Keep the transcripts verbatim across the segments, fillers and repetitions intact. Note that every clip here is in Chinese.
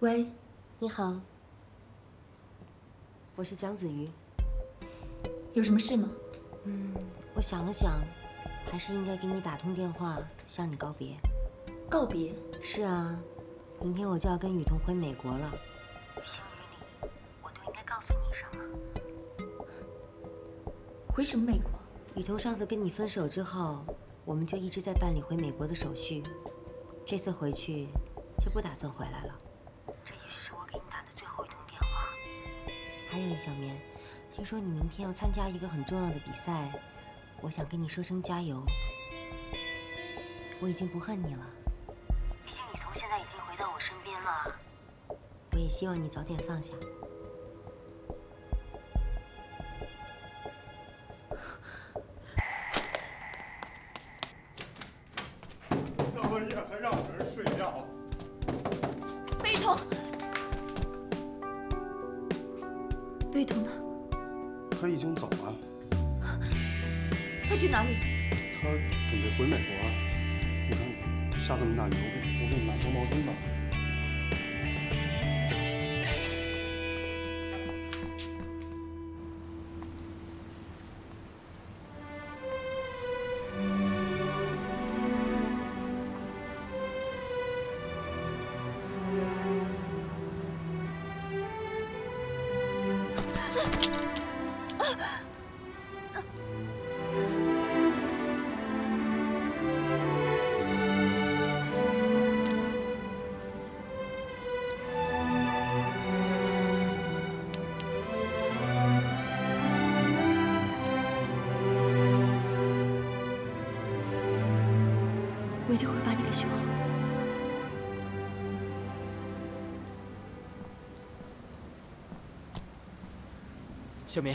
喂，你好，我是江子瑜。有什么事吗？嗯，我想了想，还是应该给你打通电话，向你告别。告别？是啊，明天我就要跟雨桐回美国了。于情于理，我都应该告诉你一声了。回什么美国？雨桐上次跟你分手之后，我们就一直在办理回美国的手续，这次回去就不打算回来了。 还有小明，听说你明天要参加一个很重要的比赛，我想跟你说声加油。我已经不恨你了，毕竟雨桐现在已经回到我身边了。我也希望你早点放下。大半夜还让人睡觉，北桐。 雨桐呢？他已经走了。他去哪里？他准备回美国了。你看，下这么大雨，我给你拿条毛巾吧。我一定会把你给修好的。 小明，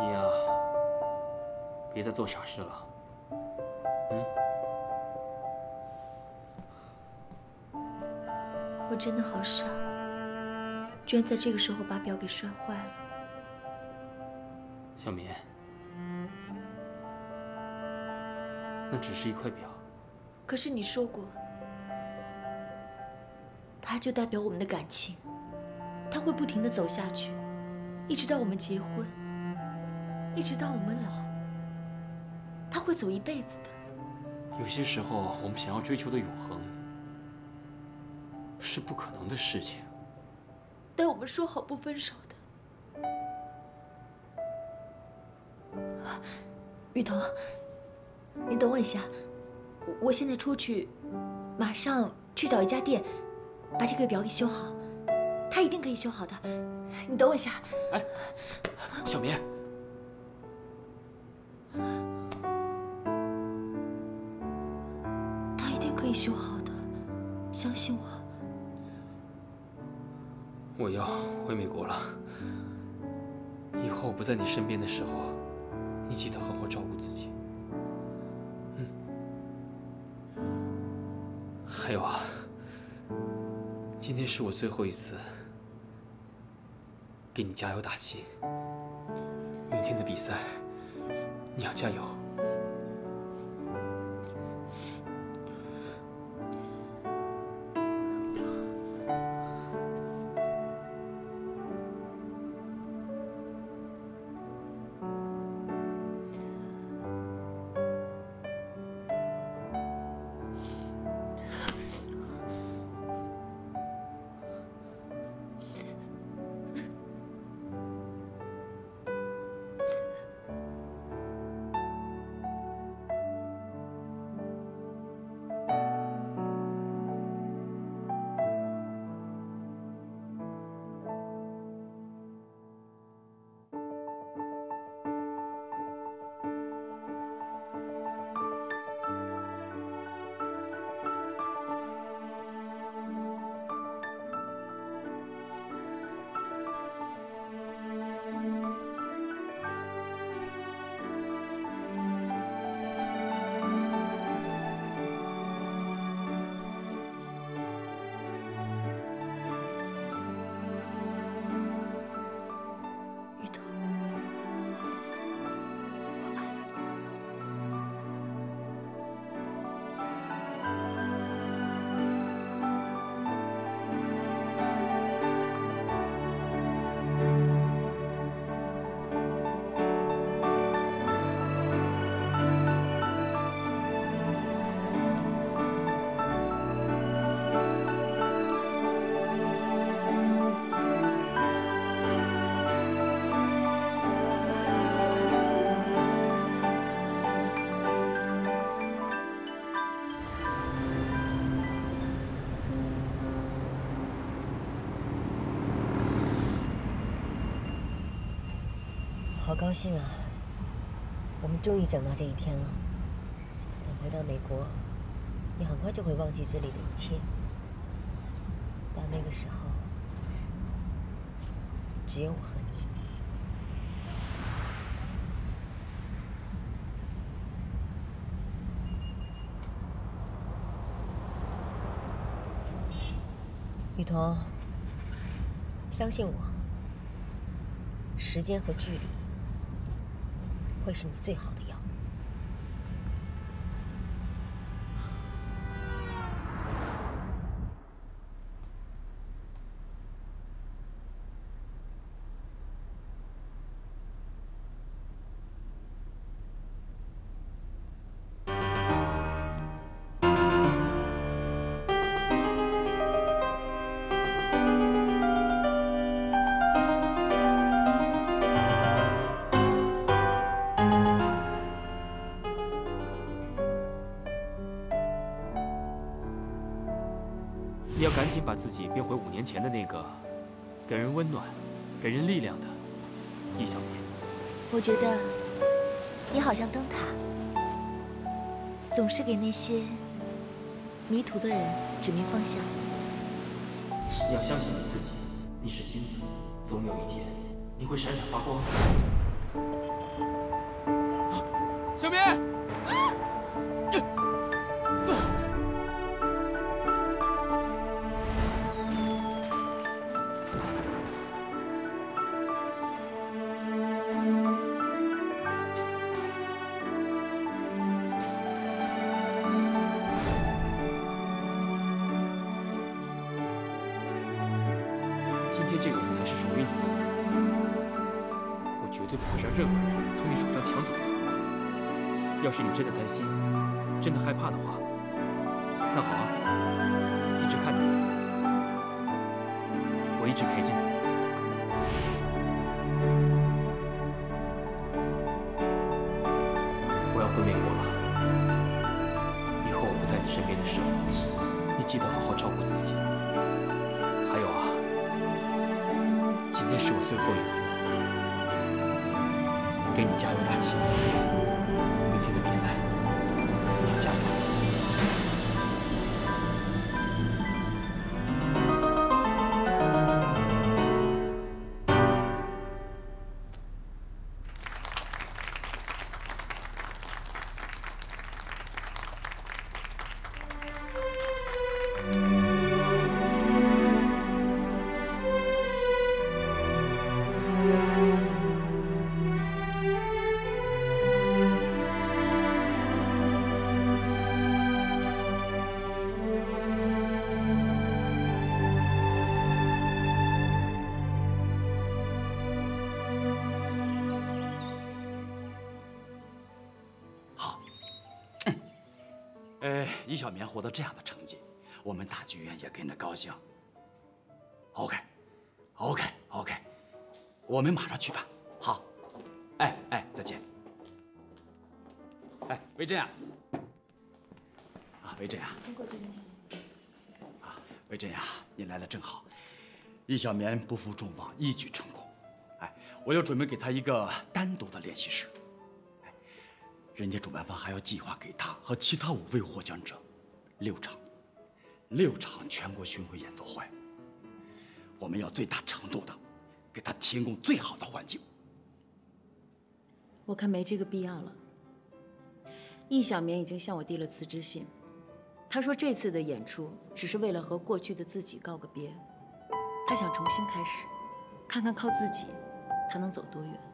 你呀，别再做傻事了。 我真的好傻，居然在这个时候把表给摔坏了。小明，那只是一块表。可是你说过，它就代表我们的感情，它会不停地走下去，一直到我们结婚，一直到我们老，它会走一辈子的。有些时候，我们想要追求的永恒。 是不可能的事情，但我们说好不分手的。雨桐，你等我一下，我现在出去，马上去找一家店，把这个表给修好，它一定可以修好的。你等我一下。哎，小明，它一定可以修好的，相信我。 我要回美国了，以后我不在你身边的时候，你记得好好照顾自己。嗯，还有啊，今天是我最后一次给你加油打气，明天的比赛你要加油。好高兴啊！我们终于长到这一天了。等回到美国，你很快就会忘记这里的一切。到那个时候，只有我和你。 雨桐，相信我，时间和距离会是你最好的药。要赶紧把自己变回五年前的那个，给人温暖、给人力量的易小明。我觉得你好像灯塔，总是给那些迷途的人指明方向。你要相信你自己，你是金子，总有一天你会闪闪发光。小明。啊 今天这个舞台是属于你的，我绝对不会让任何人从你手上抢走它。要是你真的担心，真的害怕的话，那好啊，一直看着你，我一直陪着你。 最后一次，给你加油打气。明天的比赛，你要加油。 呃，易小明获得这样的成绩，我们大剧院也跟着高兴。OK，OK，OK， 我们马上去办。好，哎哎，再见。哎，维珍啊，啊，维珍啊，经过这边行。啊，维珍啊，你来的正好。易小明不负众望，一举成功。哎，我又准备给他一个单独的练习室。 人家主办方还要计划给他和其他五位获奖者六场，六场全国巡回演奏会。我们要最大程度的给他提供最好的环境。我看没这个必要了。易小明已经向我递了辞职信，他说这次的演出只是为了和过去的自己告个别，他想重新开始，看看靠自己他能走多远。